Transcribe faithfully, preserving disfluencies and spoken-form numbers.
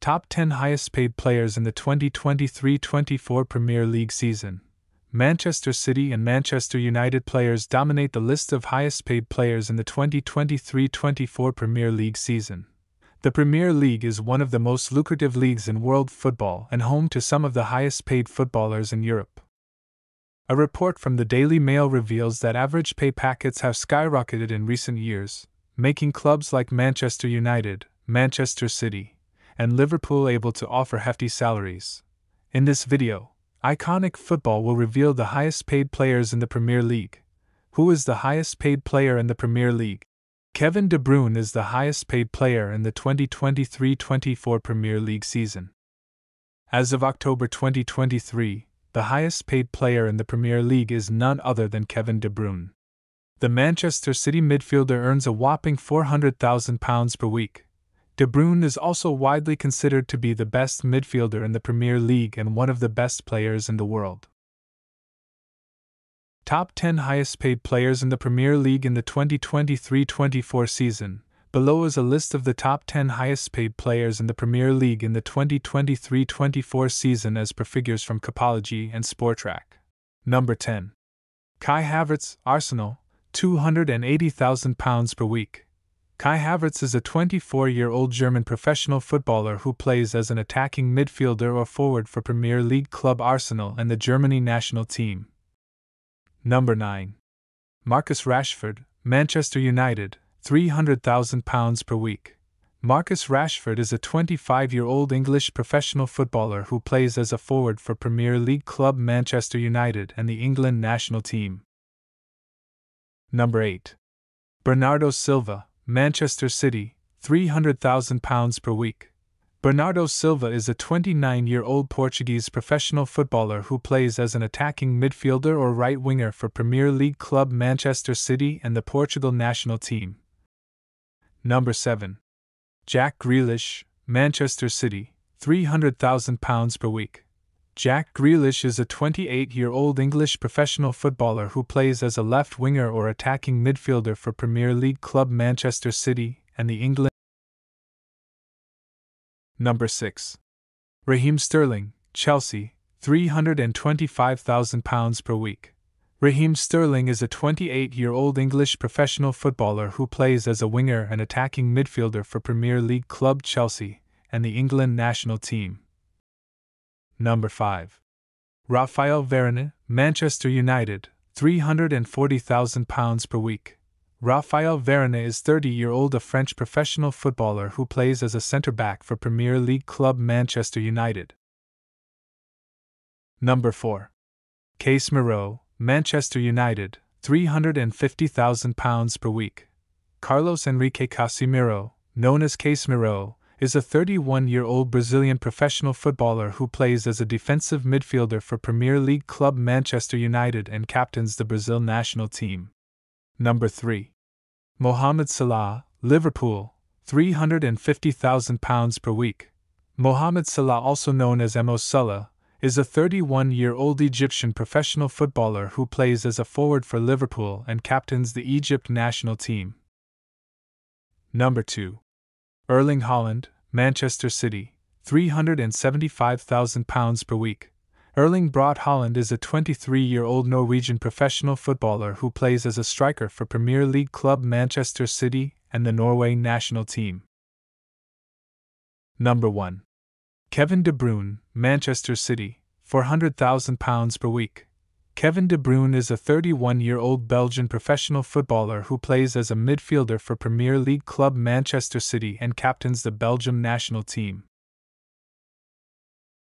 Top ten highest paid players in the twenty twenty-three twenty-four Premier League season. Manchester City and Manchester United players dominate the list of highest paid players in the twenty twenty-three twenty-four Premier League season. The Premier League is one of the most lucrative leagues in world football and home to some of the highest paid footballers in Europe. A report from the Daily Mail reveals that average pay packets have skyrocketed in recent years, making clubs like Manchester United, Manchester City, and Liverpool able to offer hefty salaries. In this video, Iconic Football will reveal the highest paid players in the Premier League. Who is the highest paid player in the Premier League? Kevin De Bruyne is the highest paid player in the twenty twenty-three twenty-four Premier League season. As of October twenty twenty-three, the highest paid player in the Premier League is none other than Kevin De Bruyne. The Manchester City midfielder earns a whopping four hundred thousand pounds per week. De Bruyne is also widely considered to be the best midfielder in the Premier League and one of the best players in the world. Top ten highest paid players in the Premier League in the twenty twenty-three twenty-four season. Below is a list of the top ten highest paid players in the Premier League in the twenty twenty-three twenty-four season as per figures from Capology and Sportrac. Number ten. Kai Havertz, Arsenal, two hundred eighty thousand pounds per week. Kai Havertz is a twenty-four-year-old German professional footballer who plays as an attacking midfielder or forward for Premier League club Arsenal and the Germany national team. Number nine. Marcus Rashford, Manchester United, three hundred thousand pounds per week. Marcus Rashford is a twenty-five-year-old English professional footballer who plays as a forward for Premier League club Manchester United and the England national team. Number eight. Bernardo Silva, Manchester City, three hundred thousand pounds per week. Bernardo Silva is a twenty-nine-year-old Portuguese professional footballer who plays as an attacking midfielder or right winger for Premier League club Manchester City and the Portugal national team. Number seven. Jack Grealish, Manchester City, three hundred thousand pounds per week. Jack Grealish is a twenty-eight-year-old English professional footballer who plays as a left winger or attacking midfielder for Premier League club Manchester City and the England. Number six. Raheem Sterling, Chelsea, three hundred twenty-five thousand pounds per week. Raheem Sterling is a twenty-eight-year-old English professional footballer who plays as a winger and attacking midfielder for Premier League club Chelsea and the England national team. Number five. Raphael Varane, Manchester United, three hundred forty thousand pounds per week. Raphael Varane is thirty-year-old a French professional footballer who plays as a centre-back for Premier League club Manchester United. Number four. Casemiro, Manchester United, three hundred fifty thousand pounds per week. Carlos Enrique Casemiro, known as Casemiro, is a thirty-one-year-old Brazilian professional footballer who plays as a defensive midfielder for Premier League club Manchester United and captains the Brazil national team. Number three. Mohamed Salah, Liverpool, three hundred fifty thousand pounds per week. Mohamed Salah, also known as Mo Salah, is a thirty-one-year-old Egyptian professional footballer who plays as a forward for Liverpool and captains the Egypt national team. Number two. Erling Haaland, Manchester City, three hundred seventy-five thousand pounds per week. Erling Braut Haaland is a twenty-three-year-old Norwegian professional footballer who plays as a striker for Premier League club Manchester City and the Norway national team. Number one. Kevin De Bruyne, Manchester City, four hundred thousand pounds per week. Kevin De Bruyne is a thirty-one-year-old Belgian professional footballer who plays as a midfielder for Premier League club Manchester City and captains the Belgium national team.